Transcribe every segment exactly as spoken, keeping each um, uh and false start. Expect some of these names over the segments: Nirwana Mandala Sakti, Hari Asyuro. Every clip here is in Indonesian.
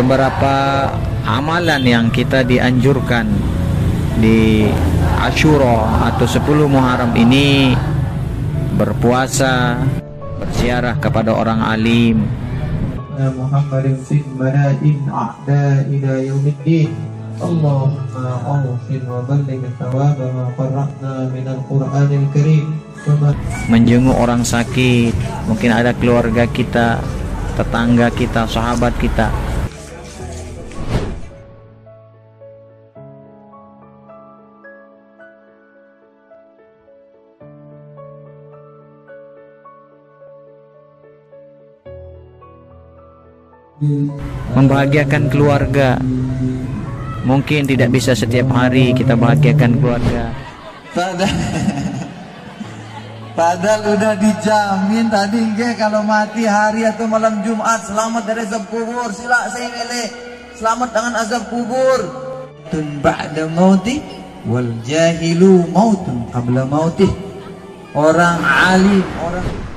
beberapa amalan yang kita dianjurkan di Asyuro atau sepuluh Muharram ini: berpuasa, berziarah kepada orang alim, Muhammadin fi madain ahda ila yaumiddin. Allahumma awfir wa balligh thawaba ma farahna minal Qur'anil Karim. Menjenguk orang sakit, mungkin ada keluarga kita, tetangga kita, sahabat kita. Membahagiakan keluarga, mungkin tidak bisa setiap hari kita bahagiakan keluarga. Padahal, padahal udah dijamin tadi nggih, kalau mati hari atau malam Jumat selamat dari azab kubur. Sila saya milih selamat dengan azab kubur. Tun ba'da mauti wal jahilu mautun qabla mauti. Orang alim, orang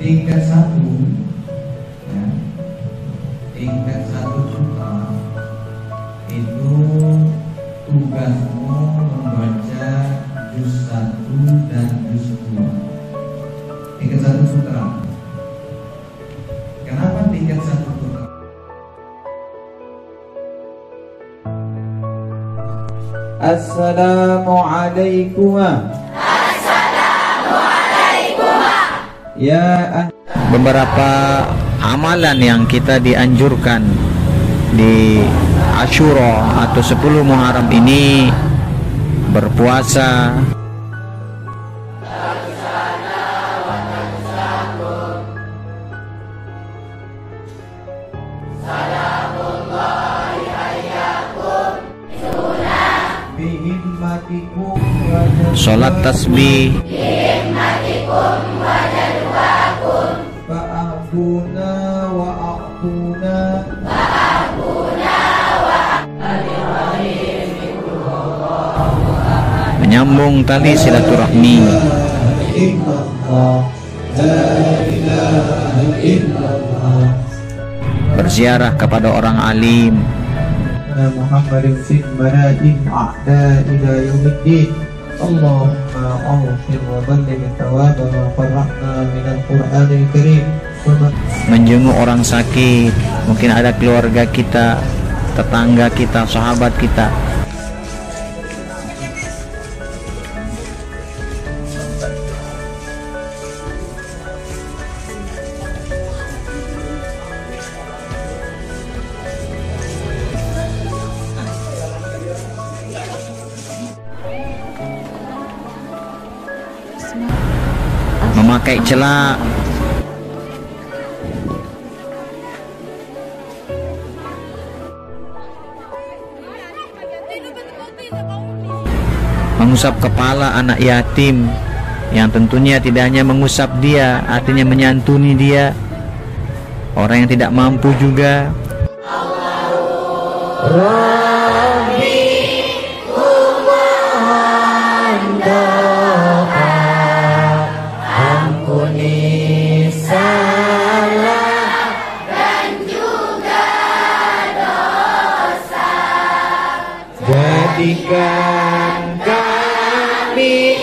tingkat satu, ya, tingkat satu sutra itu tugasmu membaca juz satu dan juz dua. Tingkat satu sutra. Kenapa tingkat satu sutra? Assalamualaikum. Ya, beberapa amalan yang kita dianjurkan di Asyuro atau sepuluh Muharram ini: berpuasa, sholat tasbih, Fa'afuna wa'afuna Fa'afuna wa'afuna menyambung tali silaturahmi. Berziarah kepada orang alim, Muhammadin fi madain ahda ila yaumiddin. Allahumma awfir wa balligh thawaba ma farahna minal Qur'anil Karim. Menjenguk orang sakit, mungkin ada keluarga kita, tetangga kita, sahabat kita. Memakai celak, mengusap kepala anak yatim, yang tentunya tidak hanya mengusap dia, artinya menyantuni dia, orang yang tidak mampu juga. Jadikan kami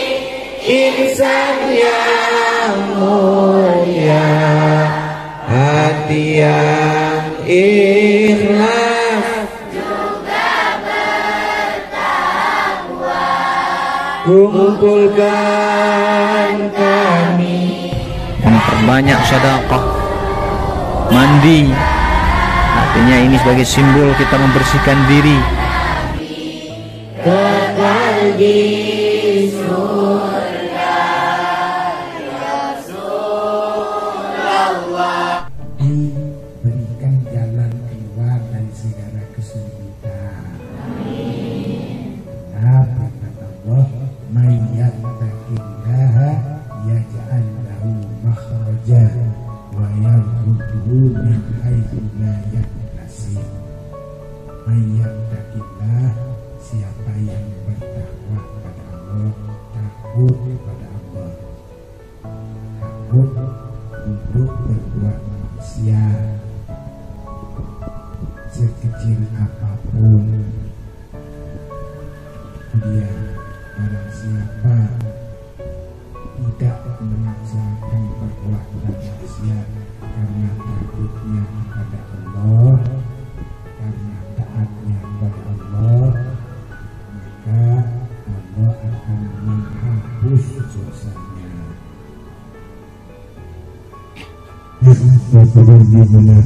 insan yang mulia, hati yang ikhlas, juga bertakwa. Kumpulkan kami, memperbanyak sedekah, mandi. Artinya ini sebagai simbol kita membersihkan diri. Di surga Rasulullah, diberikan jalan keluar dari segala kesulitan. Amin. Apa kata Allah? Mayyattaqillaha yaj'al lahu makhraja wa yarzuqhu tanah airnya yang berasih. Mayyattaqillaah, siapa yang bertakwa kepada Allah, takut kepada Allah, takut untuk berbuat maksiat sekecil apapun. Kemudian barang siapa tidak melaksanakan perbuatan maksiat karena takutnya kepada Allah, karena taatnya kepada Allah, maka Allah akan menghapus dosanya. Bismillahirrahmanirrahim.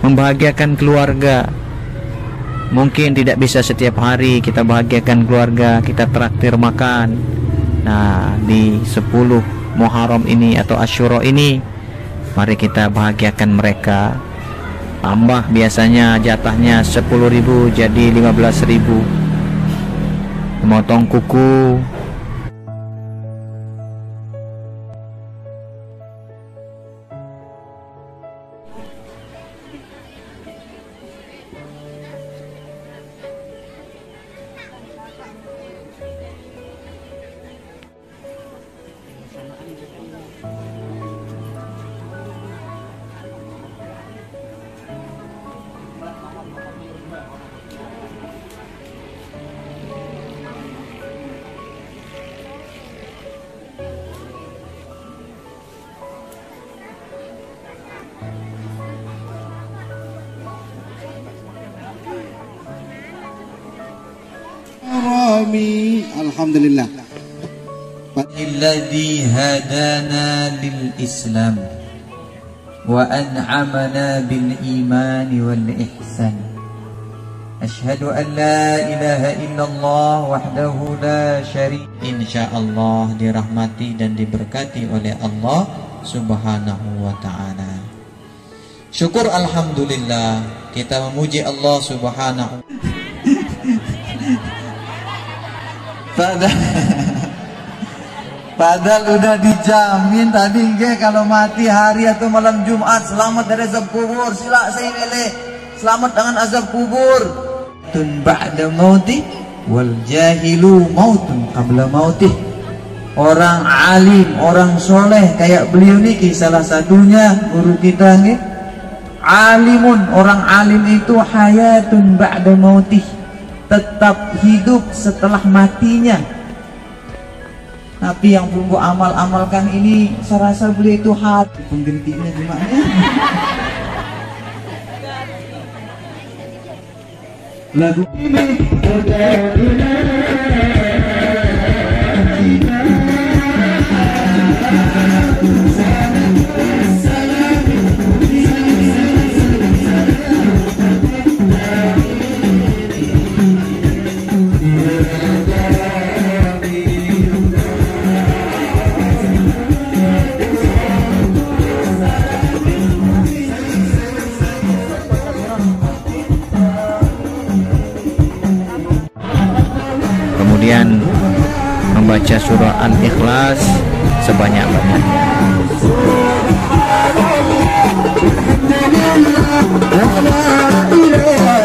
Membahagiakan keluarga, mungkin tidak bisa setiap hari kita bahagiakan keluarga, kita traktir makan. Nah, di sepuluh Muharram ini atau Asyuro ini, mari kita bahagiakan mereka. Tambah biasanya jatahnya sepuluh ribu jadi lima belas ribu, memotong kuku. Alhamdulillah. Alladzi hadana lil Islam wa an'amana bil iman wal ihsan. Asyhadu an la ilaha illallah wahdahu la syarika. Insyaallah dirahmati dan diberkati oleh Allah Subhanahu wa taala. Syukur alhamdulillah, kita memuji Allah Subhanahu wa taala. Padahal, padahal udah dijamin tadi nggih kalau mati hari atau malam Jumat selamat dari azab kubur. Sila saya milih selamat dengan azab kubur. Tun ba'da mauti wal jahilu mautun qabla mautih. Orang alim, orang soleh kayak beliau niki salah satunya guru kita nggih. Alimun, orang alim itu hayatun ba'da mautih, tetap hidup setelah matinya. Tapi yang belum gua amal-amalkan ini, serasa beliau itu hati penggantinya gimana? Lagu membaca surah Al-Ikhlas sebanyak-banyaknya.